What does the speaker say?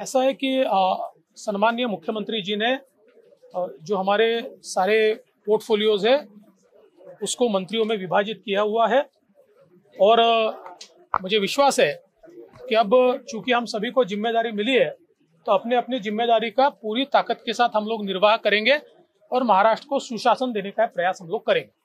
ऐसा है कि सम्माननीय मुख्यमंत्री जी ने जो हमारे सारे पोर्टफोलियोज है उसको मंत्रियों में विभाजित किया हुआ है और मुझे विश्वास है कि अब चूंकि हम सभी को जिम्मेदारी मिली है तो अपने अपनी जिम्मेदारी का पूरी ताकत के साथ हम लोग निर्वाह करेंगे और महाराष्ट्र को सुशासन देने का प्रयास हम लोग करेंगे।